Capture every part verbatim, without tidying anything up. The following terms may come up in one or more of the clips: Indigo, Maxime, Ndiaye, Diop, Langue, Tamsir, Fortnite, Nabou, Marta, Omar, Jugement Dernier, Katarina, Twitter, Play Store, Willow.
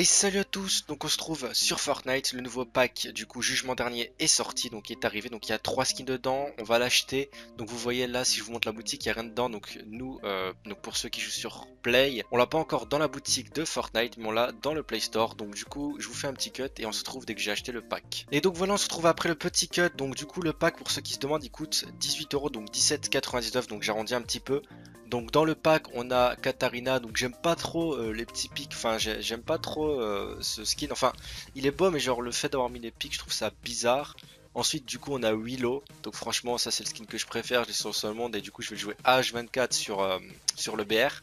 Et salut à tous, donc on se trouve sur Fortnite, le nouveau pack du coup Jugement Dernier est sorti, donc il est arrivé, donc il y a trois skins dedans, on va l'acheter. Donc vous voyez là, si je vous montre la boutique, il n'y a rien dedans, donc nous, euh, donc pour ceux qui jouent sur Play, on l'a pas encore dans la boutique de Fortnite, mais on l'a dans le Play Store, donc du coup je vous fais un petit cut et on se trouve dès que j'ai acheté le pack. Et donc voilà, on se trouve après le petit cut, donc du coup le pack pour ceux qui se demandent, il coûte dix-huit euros, donc dix-sept quatre-vingt-dix-neuf, donc j'arrondis un petit peu. Donc dans le pack on a Katarina, donc j'aime pas trop euh, les petits pics, enfin j'aime pas trop euh, ce skin, enfin il est beau mais genre le fait d'avoir mis les pics je trouve ça bizarre. Ensuite du coup on a Willow, donc franchement ça c'est le skin que je préfère, je l'ai sur le seul monde et du coup je vais le jouer H vingt-quatre sur, euh, sur le B R.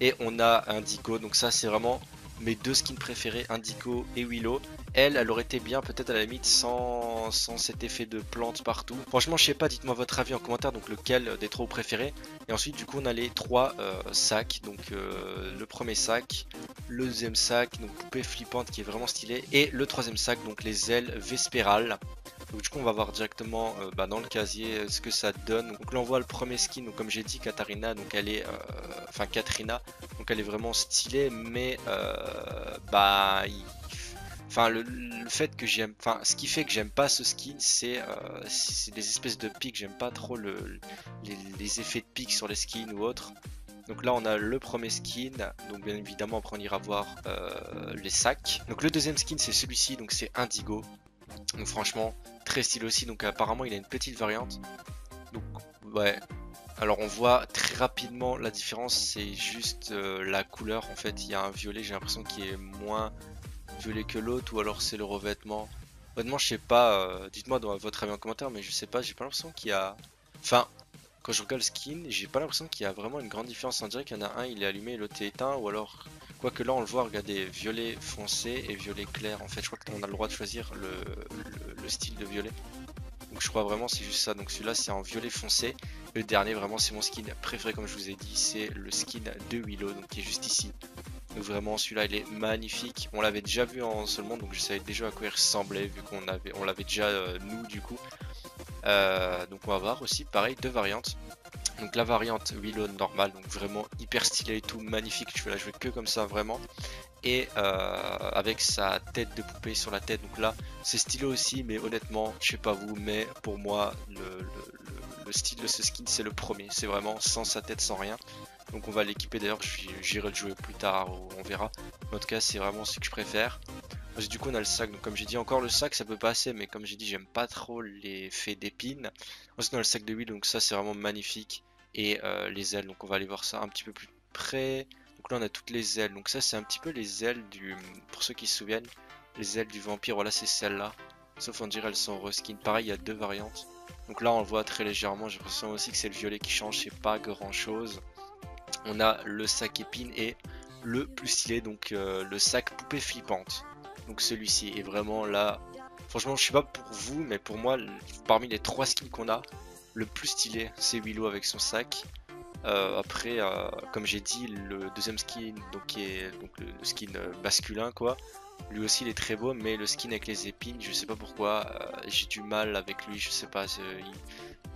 Et on a Indigo, donc ça c'est vraiment mes deux skins préférés, Indigo et Willow. Elle, elle aurait été bien peut-être à la limite sans, sans cet effet de plante partout. Franchement je sais pas, dites-moi votre avis en commentaire, donc lequel des trois préférés. Et ensuite du coup on a les trois euh, sacs, donc euh, le premier sac, le deuxième sac, donc poupée flippante qui est vraiment stylée, et le troisième sac, donc les ailes vespérales. Donc du coup on va voir directement euh, bah, dans le casier ce que ça donne. Donc là on voit le premier skin, donc comme j'ai dit Katarina, donc elle est, enfin euh, Katrina, donc elle est vraiment stylée, mais euh, bah... Il... Enfin, le, le fait que j'aime, enfin, ce qui fait que j'aime pas ce skin, c'est euh, des espèces de pics. J'aime pas trop le, le, les, les effets de pics sur les skins ou autres. Donc là, on a le premier skin. Donc, bien évidemment, après, on ira voir euh, les sacs. Donc, le deuxième skin, c'est celui-ci. Donc, c'est Indigo. Donc, franchement, très stylé aussi. Donc, apparemment, il a une petite variante. Donc, ouais. Alors on voit très rapidement la différence, c'est juste euh, la couleur en fait, il y a un violet, j'ai l'impression qu'il est moins violet que l'autre, ou alors c'est le revêtement. Honnêtement je sais pas, euh, dites-moi dans votre avis en commentaire, mais je sais pas, j'ai pas l'impression qu'il y a... Enfin, quand je regarde le skin, j'ai pas l'impression qu'il y a vraiment une grande différence, on dirait qu'il y en a un, il est allumé et l'autre est éteint, ou alors... Quoique là on le voit, regardez, violet foncé et violet clair, en fait je crois qu'on a le droit de choisir le, le, le style de violet. Donc je crois vraiment c'est juste ça, donc celui-là c'est en violet foncé. Le dernier vraiment c'est mon skin préféré comme je vous ai dit, c'est le skin de Willow, donc qui est juste ici. Donc vraiment celui-là il est magnifique, on l'avait déjà vu en seul monde, donc je savais déjà à quoi il ressemblait vu qu'on avait on l'avait déjà euh, nous du coup. Euh, donc on va voir aussi pareil deux variantes. Donc la variante Willow normale, donc vraiment hyper stylée et tout, magnifique, je vais la jouer que comme ça vraiment. Et euh, avec sa tête de poupée sur la tête, donc là c'est stylé aussi, mais honnêtement je sais pas vous, mais pour moi le, le, le style de ce skin c'est le premier, c'est vraiment sans sa tête, sans rien. Donc on va l'équiper, d'ailleurs j'irai le jouer plus tard, on verra, en tout cas c'est vraiment ce que je préfère. Du coup on a le sac, donc comme j'ai dit encore le sac ça peut passer, mais comme j'ai dit j'aime pas trop les faits d'épines. Ensuite on a le sac de huile, donc ça c'est vraiment magnifique, et euh, les ailes, donc on va aller voir ça un petit peu plus près. Donc là on a toutes les ailes, donc ça c'est un petit peu les ailes du, pour ceux qui se souviennent, les ailes du vampire, voilà c'est celle là, sauf on dirait elles sont reskin, pareil il y a deux variantes. Donc là on le voit très légèrement, j'ai l'impression aussi que c'est le violet qui change, c'est pas grand chose. On a le sac épine et le plus stylé, donc euh, le sac poupée flippante. Donc celui-ci est vraiment là, franchement je sais pas pour vous, mais pour moi parmi les trois skins qu'on a, le plus stylé c'est Willow avec son sac. Euh, après euh, comme j'ai dit le deuxième skin, donc, qui est, donc le, le skin masculin quoi, lui aussi il est très beau, mais le skin avec les épines, je sais pas pourquoi, euh, j'ai du mal avec lui, je sais pas, il,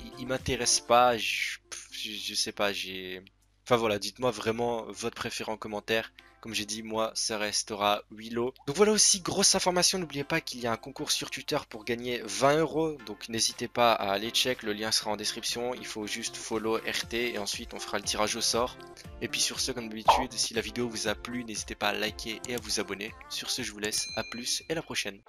il, il m'intéresse pas, je, je sais pas, j'ai... Enfin voilà, dites-moi vraiment votre préféré en commentaire. Comme j'ai dit, moi, ça restera Willow. Donc voilà aussi, grosse information. N'oubliez pas qu'il y a un concours sur Twitter pour gagner vingt euros. Donc n'hésitez pas à aller check. Le lien sera en description. Il faut juste follow R T et ensuite on fera le tirage au sort. Et puis sur ce, comme d'habitude, si la vidéo vous a plu, n'hésitez pas à liker et à vous abonner. Sur ce, je vous laisse. À plus et à la prochaine.